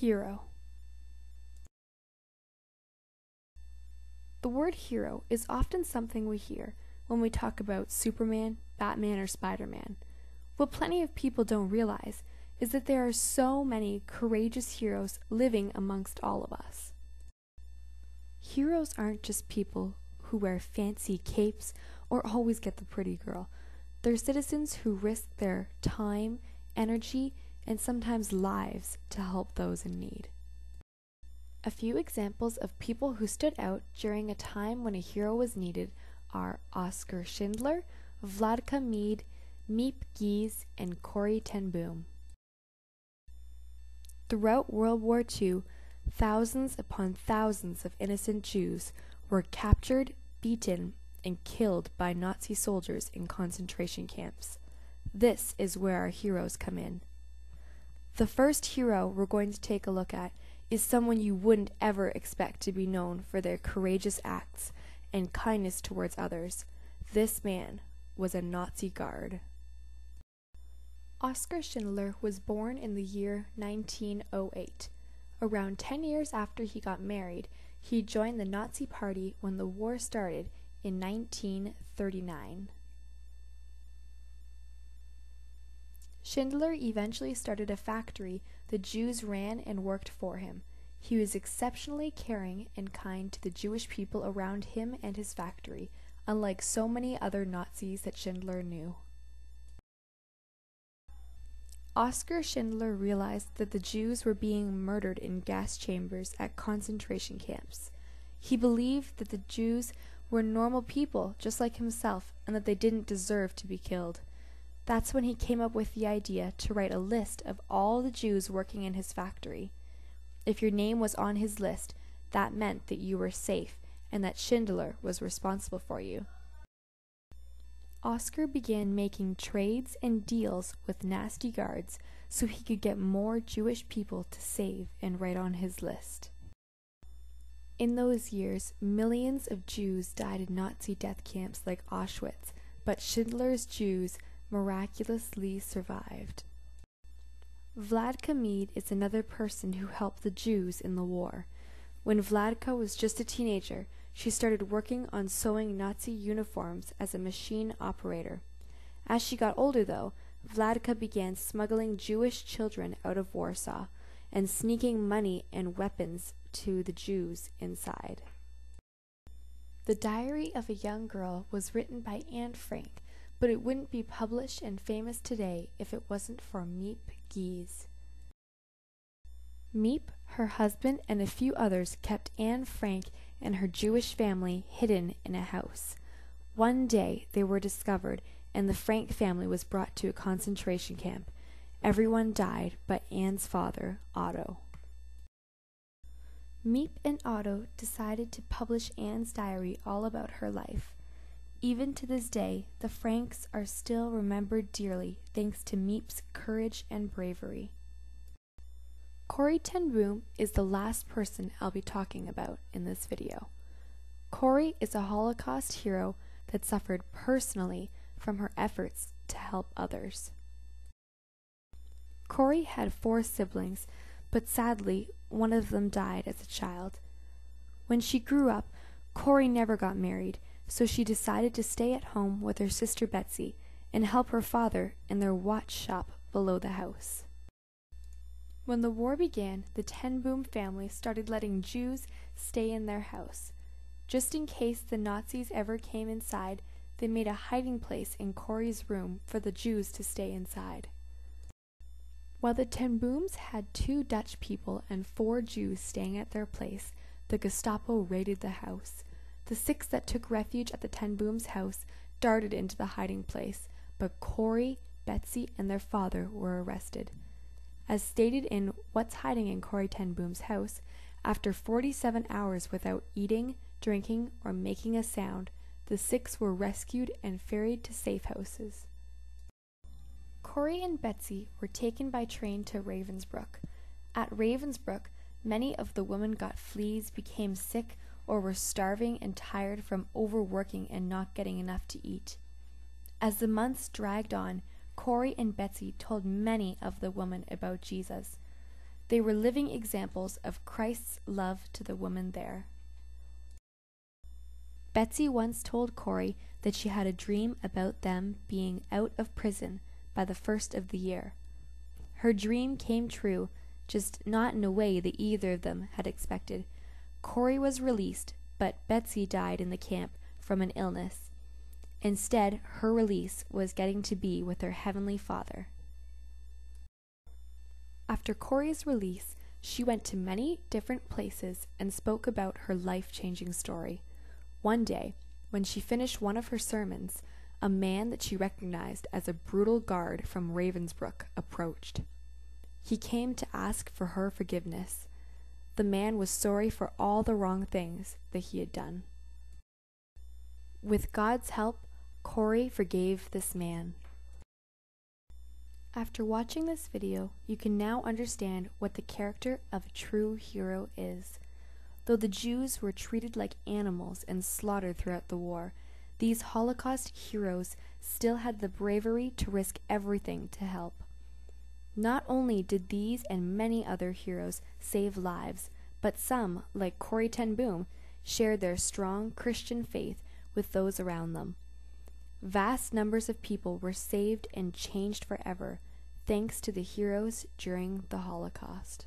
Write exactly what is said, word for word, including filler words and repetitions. Hero. The word hero is often something we hear when we talk about Superman, Batman, or Spider-Man. What plenty of people don't realize is that there are so many courageous heroes living amongst all of us. Heroes aren't just people who wear fancy capes or always get the pretty girl. They're citizens who risk their time, energy, and sometimes lives to help those in need. A few examples of people who stood out during a time when a hero was needed are Oskar Schindler, Vladka Meed, Miep Gies, and Corrie Ten Boom. Throughout World War Two, thousands upon thousands of innocent Jews were captured, beaten, and killed by Nazi soldiers in concentration camps. This is where our heroes come in. The first hero we're going to take a look at is someone you wouldn't ever expect to be known for their courageous acts and kindness towards others. This man was a Nazi guard. Oskar Schindler was born in the year nineteen oh eight. Around ten years after he got married, he joined the Nazi Party when the war started in nineteen thirty-nine. Schindler eventually started a factory the Jews ran and worked for him. He was exceptionally caring and kind to the Jewish people around him and his factory, unlike so many other Nazis that Schindler knew. Oskar Schindler realized that the Jews were being murdered in gas chambers at concentration camps. He believed that the Jews were normal people just like himself and that they didn't deserve to be killed. That's when he came up with the idea to write a list of all the Jews working in his factory. If your name was on his list, that meant that you were safe and that Schindler was responsible for you. Oskar began making trades and deals with nasty guards so he could get more Jewish people to save and write on his list. In those years, millions of Jews died in Nazi death camps like Auschwitz, but Schindler's Jews miraculously survived. Vladka Meed is another person who helped the Jews in the war. When Vladka was just a teenager, she started working on sewing Nazi uniforms as a machine operator. As she got older, though, Vladka began smuggling Jewish children out of Warsaw and sneaking money and weapons to the Jews inside. The Diary of a Young Girl was written by Anne Frank, but it wouldn't be published and famous today if it wasn't for Miep Gies. Miep, her husband, and a few others kept Anne Frank and her Jewish family hidden in a house. One day they were discovered, and the Frank family was brought to a concentration camp. Everyone died but Anne's father, Otto. Miep and Otto decided to publish Anne's diary all about her life. Even to this day, the Franks are still remembered dearly thanks to Miep's courage and bravery. Corrie Ten Boom is the last person I'll be talking about in this video. Corrie is a Holocaust hero that suffered personally from her efforts to help others. Corrie had four siblings, but sadly, one of them died as a child. When she grew up, Corrie never got married, so she decided to stay at home with her sister Betsy and help her father in their watch shop below the house. When the war began, the Ten Boom family started letting Jews stay in their house. Just in case the Nazis ever came inside, they made a hiding place in Corrie's room for the Jews to stay inside. While the Ten Booms had two Dutch people and four Jews staying at their place, the Gestapo raided the house. The six that took refuge at the Ten Boom's house darted into the hiding place, but Corrie, Betsy, and their father were arrested. As stated in What's Hiding in Corrie Ten Boom's House, after forty-seven hours without eating, drinking, or making a sound, the six were rescued and ferried to safe houses. Corrie and Betsy were taken by train to Ravensbrück. At Ravensbrück, many of the women got fleas, became sick, or were starving and tired from overworking and not getting enough to eat. As the months dragged on, Corrie and Betsy told many of the women about Jesus. They were living examples of Christ's love to the woman there. Betsy once told Corrie that she had a dream about them being out of prison by the first of the year. Her dream came true, just not in a way that either of them had expected. Corrie was released, but Betsy died in the camp from an illness. Instead, her release was getting to be with her Heavenly Father. After Corrie's release, she went to many different places and spoke about her life-changing story. One day, when she finished one of her sermons, a man that she recognized as a brutal guard from Ravensbrück approached. He came to ask for her forgiveness. The man was sorry for all the wrong things that he had done. With God's help, Corrie forgave this man. After watching this video, you can now understand what the character of a true hero is. Though the Jews were treated like animals and slaughtered throughout the war, these Holocaust heroes still had the bravery to risk everything to help. Not only did these and many other heroes save lives, but some, like Corrie Ten Boom, shared their strong Christian faith with those around them. Vast numbers of people were saved and changed forever, thanks to the heroes during the Holocaust.